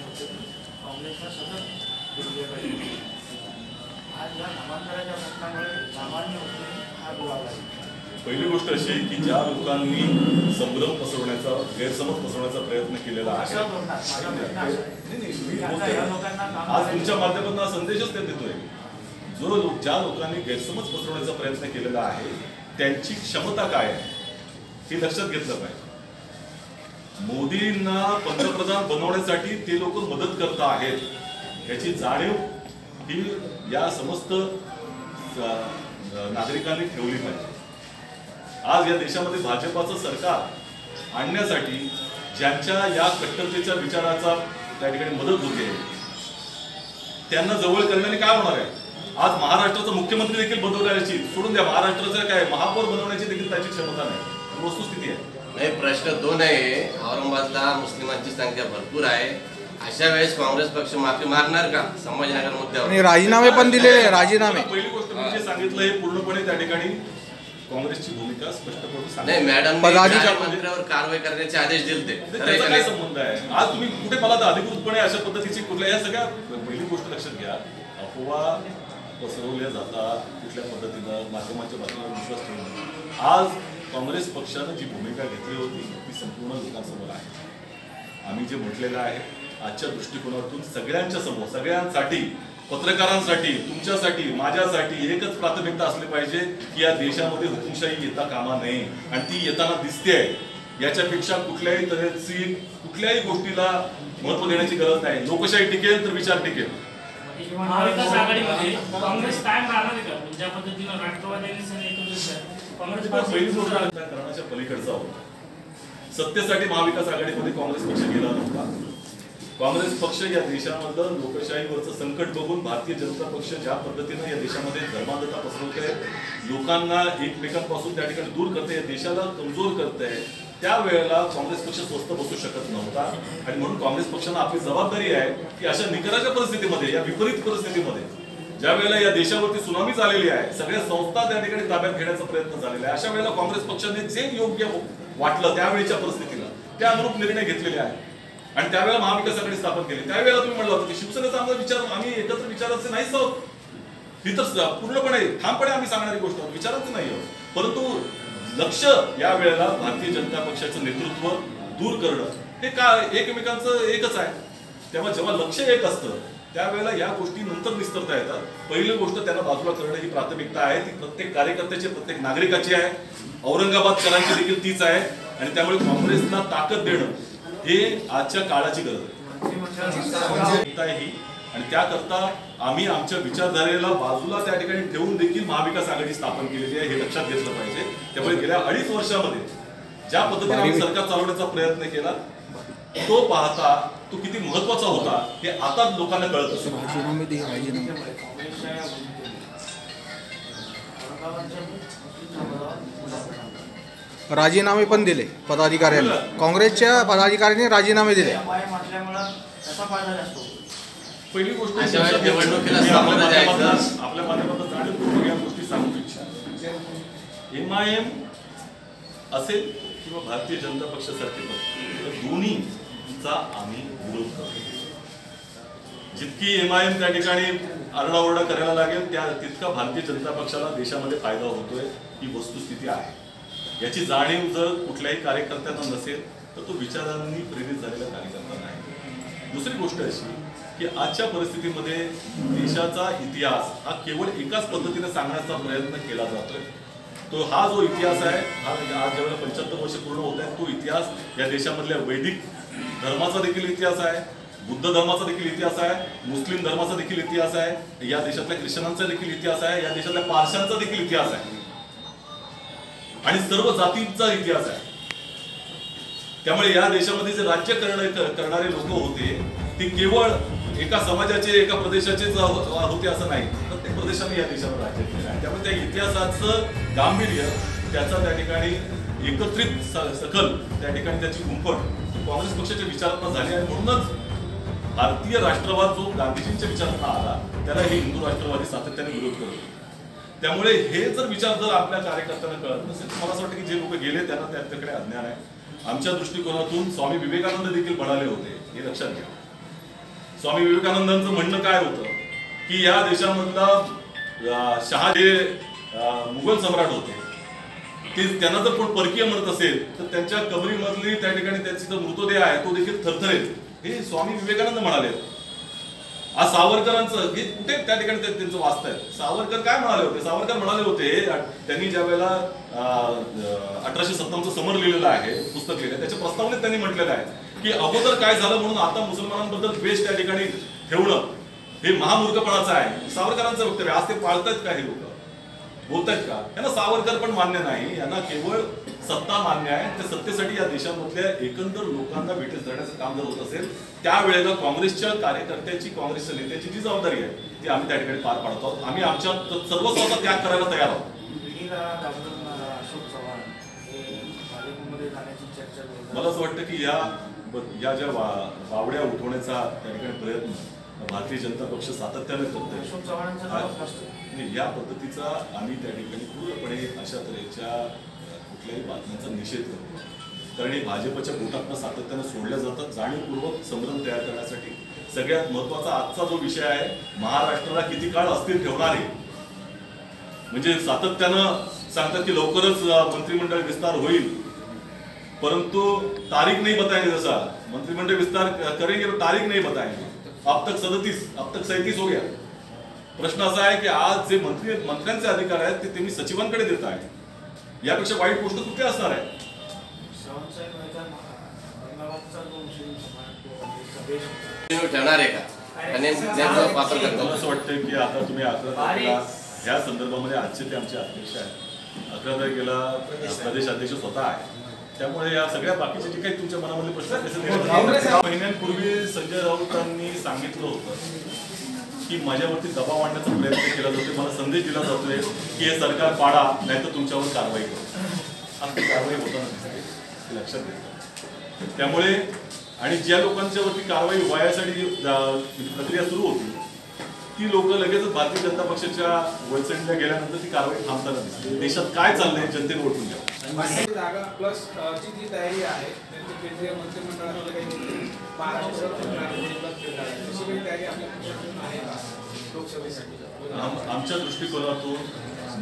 काँग्रेसला सतत दिली पाहिजे। आज या नामांतराच्या घटनामुळे सामान्य लोकांना हा दुरावा आहे। पहिली गोष्ट अशी की ज्या लोकांनी संभ्रम पसरवण्याचा गैरसमज पसरवण्याचा प्रयत्न केलेला आहे आज तुमच्या माध्यमातून संदेशच देतोय। ज्या लोकांनी गैरसमज पसरवण्याचा प्रयत्न केलेला आहे त्यांची क्षमता काय आहे हे लक्षात घेतलं पाहिजे। मोदींना पंतप्रधान बनवण्यासाठी ते लोक मदत करत आहेत याची जाणीव ही या समस्त नागरिकांनी ठेवली पाहिजे। आज या देशामध्ये भाजपाचं सरकार आणण्यासाठी ज्यांच्या या कट्टरतेच्या विचाराचा त्या ठिकाणी मदत होते त्यांना जवळ करण्याने काय होणार आहे। आज महाराष्ट्राचा मुख्यमंत्री देखील बनवण्याची सोडून द्या महाराष्ट्राचा काय महापौर बनवण्याची देखील त्याची क्षमता नाही वस्तुस्थिती आहे। नाही प्रश्न दोन आहे। औरंगाबादला मुस्लिमांची संख्या भरपूर आहे अशा वेळेस काँग्रेस पक्ष माफी मागणार का समाजनगर मुद्द्यावर राजीनामे पण दिलेले राजीनामे। पहिली गोष्ट मी जे सांगितलं हे पूर्णपणे त्या ठिकाणी काँग्रेसची भूमिका स्पष्टपणे मॅडम मंत्र्यावर कारवाई करण्याचे आदेश दिले काय संबंध आहे। आज तुम्ही कुठे मला अधिकृतपणे अशा पद्धतीची कुठल्या या सगळ्या पहिली गोष्ट लक्षात घ्या अफवा पसरवल्या जातात कुठल्या पद्धतीनं माध्यमांच्या बातम्यांवर विश्वास ठेवून। आज काँग्रेस पक्षाने जी भूमिका घेतली होती ती संपूर्ण लोकांसमोर आहे। आम्ही जे म्हटलेलं आहे आजच्या दृष्टिकोनातून सगळ्यांच्या समोर सगळ्यांसाठी पत्रकारांसाठी तुमच्यासाठी माझ्यासाठी एकच प्राथमिकता असली पाहिजे की या देशामध्ये हुकुमशाही येता कामा नये आणि ती येताना दिसते आहे। याच्यापेक्षा कुठल्याही तऱ्हेची कुठल्याही गोष्टीला महत्त्व देण्याची गरज नाही। लोकशाही टिकेल तर विचार टिकेल। महाविकास आघाडीमध्ये काँग्रेस कायम राहणार आहे का ज्या पद्धतीने राष्ट्रवादीने काँग्रेसच्या पलीकडचा होता सत्तेसाठी महाविकास आघाडीमध्ये काँग्रेस पक्ष गेला नव्हता। काँग्रेस पक्ष या देशामधलं लोकशाहीवरचं संकट बघून भारतीय जनता पक्ष ज्या पद्धतीने या देशामध्ये धर्मांधता पसरवते लोकांना एकमेकांपासून त्या ठिकाणी दूर करते या देशाला कमजोर करते त्यावेळेला काँग्रेस पक्ष स्वस्त बसू शकत नव्हता। आणि म्हणून काँग्रेस पक्षाने आपली जबाबदारी आहे की अशा निकराच्या परिस्थितीमध्ये या विपरीत परिस्थितीमध्ये ज्या वेळेला या देशावरती सुनामीच आलेली आहे सगळ्या संस्था त्या ठिकाणी ताब्यात घेण्याचा प्रयत्न झालेला आहे अशा वेळेला काँग्रेस पक्षाने जे योग्य वाटलं त्यावेळेच्या परिस्थितीला त्या अनुरूप निर्णय घेतलेले आहेत आणि त्यावेळेला महाविकास आघाडी स्थापन केली। त्यावेळेला तुम्ही म्हटलं होतं की शिवसेनेचा आमचा विचार आम्ही एकत्र विचारांचे नाहीच आहोत ही तर पूर्णपणे ठामपणे आम्ही सांगणारी गोष्ट आहोत विचारांचं नाही आहोत। परंतु लक्ष या वेळेला भारतीय जनता पक्षाचं नेतृत्व दूर करणं हे काय एकमेकांचं एकच आहे। तेव्हा जेव्हा लक्ष एक असतं त्यावेळेला या गोष्टी नंतर विस्तरता येतात। पहिली गोष्ट त्यांना बाजूला करणं ही प्राथमिकता आहे ती प्रत्येक कार्यकर्त्याची प्रत्येक नागरिकाची आहे औरंगाबादकरांची देखील तीच आहे। आणि त्यामुळे काँग्रेसला ताकद देणं हे आजच्या काळाची गरज आहे आणि त्याकरता आम्ही आमच्या विचारधारेला बाजूला त्या ठिकाणी ठेवून देखील महाविकास आघाडी स्थापन केलेली आहे हे लक्षात घेतलं पाहिजे। त्यामुळे गेल्या 2.5 वर्षामध्ये ज्या पद्धतीने आम्ही सरकार चालवण्याचा प्रयत्न केला तो पाहता तो किती महत्त्वाचा होता हे आता लोकांना कळत असतो। राजीनामे पण दिले पदाधिकाऱ्यांना काँग्रेसच्या पदाधिकाऱ्यांनी राजीनामे दिले। पहिली गोष्ट आपल्या माध्यमातून एमआयएम असेल किंवा भारतीय जनता पक्षासारखे पक्ष दोन्हीचा आम्ही विरोध करतो। जितकी एमआयएम त्या ठिकाणी आरडाओरडा करायला लागेल त्या तितका भारतीय जनता पक्षाला देशामध्ये फायदा होतोय ही वस्तुस्थिती आहे। याची जाणीव जर कुठल्याही कार्यकर्त्यांना नसेल तर तो विचारांनी प्रेरित झालेला कार्यकर्ता नाही। दुसरी गोष्ट अशी की आजच्या परिस्थितीमध्ये देशाचा इतिहास हा केवळ एकाच पद्धतीने सांगण्याचा प्रयत्न केला जातोय। तो हा जो इतिहास आहे हा आज जेव्हा 75 वर्ष पूर्ण होत आहेत तो इतिहास या देशामधल्या वैदिक धर्माचा देखील इतिहास आहे बुद्ध धर्माचा देखील इतिहास आहे मुस्लिम धर्माचा देखील इतिहास आहे या देशातल्या ख्रिश्चनांचा देखील इतिहास आहे या देशातल्या पारशांचा देखील इतिहास आहे आणि सर्व जातींचा इतिहास आहे। त्यामुळे या देशामध्ये जे राज्य करणारे लोक होते ते केवळ एका समाजाचे एका प्रदेशाचे होते असं नाही प्रत्येक प्रदेशाने या देशावर राज्य केलं आहे। त्यामुळे त्या इतिहासाचं गांभीर्य त्याचा त्या ठिकाणी एकत्रित सखल त्या ठिकाणी त्याची उंपट काँग्रेस पक्षाच्या विचारांना झाली आणि म्हणूनच भारतीय राष्ट्रवाद जो गांधीजींच्या विचारांना आला त्याला हे हिंदू राष्ट्रवादी सातत्याने विरोध करतो। त्यामुळे हे जर विचार जर आपल्या कार्यकर्त्यांना कळत नसेल मला असं वाटतं की जे लोक गेले त्यांना त्याकडे अज्ञान आहे। आमच्या दृष्टिकोनातून स्वामी विवेकानंद देखील म्हणाले होते हे लक्षात घ्या स्वामी विवेकानंदांचं म्हणणं काय होतं की या देशामधला शहा जे मुघल सम्राट होते ते त्यांना जर कोण परकीय म्हणत असेल तर त्यांच्या कबरीमधली त्या ठिकाणी त्यांचा जो मृतदेह आहे तो देखील थरथरेल हे स्वामी विवेकानंद म्हणाले। आज सावरकरांचं हे कुठे त्या ठिकाणी त्यांचं वास्तव आहे। सावरकर काय म्हणाले होते? सावरकर म्हणाले होते त्यांनी ज्या वेळेला 1857 समर लिहिलेलं आहे, पुस्तक लिहिलं, त्याच्या प्रस्तावनेत त्यांनी म्हटलेलं आहे की अगोदर काय झालं म्हणून आता मुसलमानांबद्दल द्वेष त्या ठिकाणी ठेवणं हे महामूर्खपणाचं आहे। सावरकरांचं वक्तव्य आज ते पाळतात का? हे लोक बोलतात का? यांना सावरकर पण मान्य नाही, यांना केवळ सत्ता मान्य आहे। त्या सत्तेसाठी या देशामधल्या एकंदर लोकांना वेठीस धरण्याचं काम जर होत असेल त्यावेळेला काँग्रेसच्या कार्यकर्त्याची, काँग्रेसच्या नेत्याची जी जबाबदारी आहे ती आम्ही त्या ठिकाणी पार पाडत आहोत। आम्ही आमच्या सर्वस्वाचा त्याग करायला तयार आहोत। मला असं वाटतं की या ज्या वावड्या उठवण्याचा त्या ठिकाणी प्रयत्न भारतीय जनता पक्ष सातत्याने करतोय। अशोक चव्हाणांचा या पद्धतीचा आम्ही त्या ठिकाणी पूर्णपणे अशा तऱ्हेच्या कुठल्याही बातम्यांचा निषेध करतो, कारण हे भाजपच्या गोटातनं सातत्याने सोडल्या जातात जाणीवपूर्वक। संभ्रम तयार करण्यासाठी सगळ्यात महत्त्वाचा आजचा जो विषय आहे, महाराष्ट्राला किती काळ अस्थिर ठेवणारे, म्हणजे सातत्यानं सांगतात की लवकरच मंत्रिमंडळ विस्तार होईल परंतु तारीख नहीं बताएंगे। जैसा मंत्रिमंडल विस्तार करेंगे तो तारीख नहीं बताएंगे। अब तक 37 हो गया। प्रश्न असा आहे की आज जे मंत्र्यांचे अधिकार आहेत ते तुम्ही सचिवांकडे देता आहे, यापेक्षा वाईट गोष्ट कुठे असणार आहे? असं वाटतं की आता तुम्ही 11 तारखेला या संदर्भामध्ये आजचे ते आमचे अध्यक्ष आहेत, 11 तारखेला प्रदेश अध्यक्ष स्वतः आहे, त्यामुळे या सगळ्या बाकीचे जे काही तुमच्या मनामधले प्रश्न आहेत ते महिन्यांपूर्वी संजय राऊतांनी सांगितलं होतं की माझ्यावरती दबाव आणण्याचा प्रयत्न केला जातोय, मला संदेश दिला जातोय की हे सरकार पाडा नाहीतर तुमच्यावर कारवाई करू। आमची कारवाई होताना दिसते, लक्षात घेतलं। त्यामुळे आणि ज्या लोकांच्यावरती कारवाई व्हायसाठी जी प्रक्रिया सुरू होती ती लोक लगेचच भारतीय जनता पक्षाच्या वळसंडीला गेल्यानंतर ती कारवाई थांबताना दिसते। देशात काय चाललंय जनतेने ओळखून घ्या। जागा प्लस ची जी तयारी आहे केंद्रीय मंत्रिमंडळाकडे काही आमच्या दृष्टिकोनातून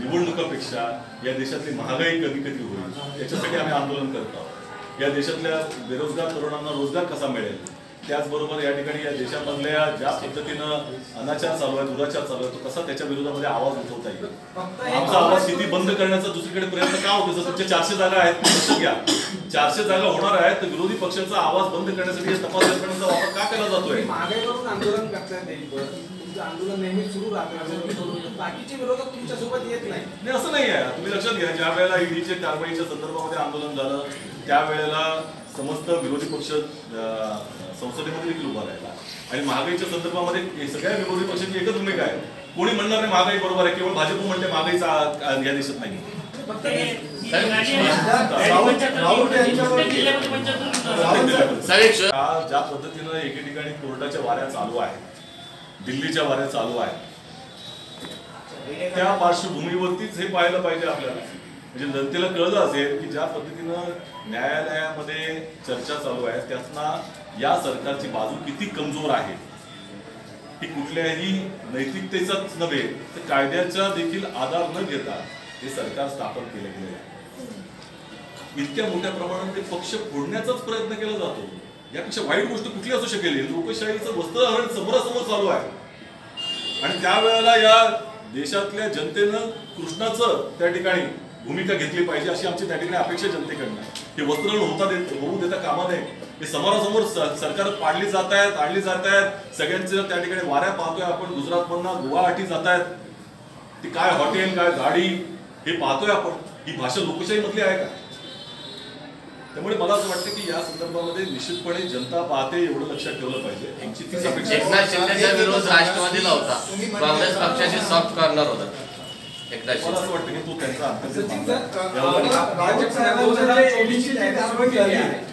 निवडणुकापेक्षा या देशातली महागाई कमी कधी होईल याच्यासाठी आम्ही आंदोलन करत आहोत। या देशातल्या बेरोजगार तरुणांना रोजगार कसा मिळेल, त्याचबरोबर या ठिकाणी या देशामधल्या ज्या पद्धतीनं अनाचार चालू आहे, दुराचार चालू आहे, तो कसा त्याच्या विरोधामध्ये आवाज उठवता येईल। आमचा आवाज किती बंद करण्याचा दुसरीकडे प्रयत्न का होतो? जसं तुमच्या 400 जागा आहेत, लक्षात घ्या 400 जागा होणार आहेत, तर विरोधी पक्षांचा आवाज बंद करण्यासाठी तपास यंत्रणेचा वापर का केला जातोय? मागेवरून आंदोलन करण्यात येईल, तुमचं आंदोलन नेहमी सुरू राहतं, बाकीचे विरोधक तुमच्यासोबत येत नाही, असं नाही आहे। तुम्ही लक्षात घ्या, ज्या वेळेला ईडीच्या कारवाईच्या संदर्भामध्ये आंदोलन झालं त्यावेळेला समस्त विरोधी पक्ष संसदेमध्ये देखील उभा राहिला आणि महागाईच्या संदर्भामध्ये सगळ्या विरोधी पक्षांची एकच भूमिका आहे, कोणी म्हणणार नाही महागाई बरोबर आहे, केवळ भाजप म्हणते महागाईचा या देशात नाही। ज्या पद्धतीनं एके ठिकाणी कोर्टाच्या वाऱ्या चालू आहेत, दिल्लीच्या वाऱ्या चालू आहेत, त्या पार्श्वभूमीवरतीच हे पाहायला पाहिजे आपल्याला। म्हणजे जनतेला कळलं असेल की ज्या पद्धतीनं न्यायालयामध्ये चर्चा चालू आहे त्यातनं या सरकारची बाजू किती कमजोर आहे। ही कुठल्याही नैतिकतेचाच नव्हे तर कायद्याचा देखील आधार न घेता हे सरकार स्थापन केले गेले आहे। इतक्या मोठ्या प्रमाणात ते पक्ष फोडण्याचाच प्रयत्न केला जातो, यापेक्षा वाईट गोष्ट कुठली असू शकेल? लोकशाहीचं वस्त्रहरण समोरासमोर चालू आहे आणि त्यावेळेला या देशातल्या जनतेनं कृष्णाचं त्या ठिकाणी भूमिका घेतली पाहिजे, अशी आमची त्या ठिकाणी अपेक्षा जनतेकडनं आहे। हे वस्त्रहरण होऊ देता कामा नये। हे समोरासमोर सरकार पाडली जात आहेत, आणली जात आहेत, सगळ्यांच्या त्या ठिकाणी वाऱ्या पाहतोय आपण। गुजरातमधनं गुवाहाटी जात आहेत, ती काय हॉटेल काय गाडी हे पाहतोय आपण। ही भाषा लोकशाहीमधली आहे का? त्यामुळे मला असं वाटतं की या संदर्भामध्ये निश्चितपणे जनता पाहते एवढं लक्षात ठेवलं पाहिजे। आमची तीच अपेक्षा आहे। एकनाथ शिंदेचा विरोध राष्ट्रवादीला होता, काँग्रेस पक्षाशी सॉफ्ट कॉर्नर होता। मला असं वाटतं की तो त्यांचा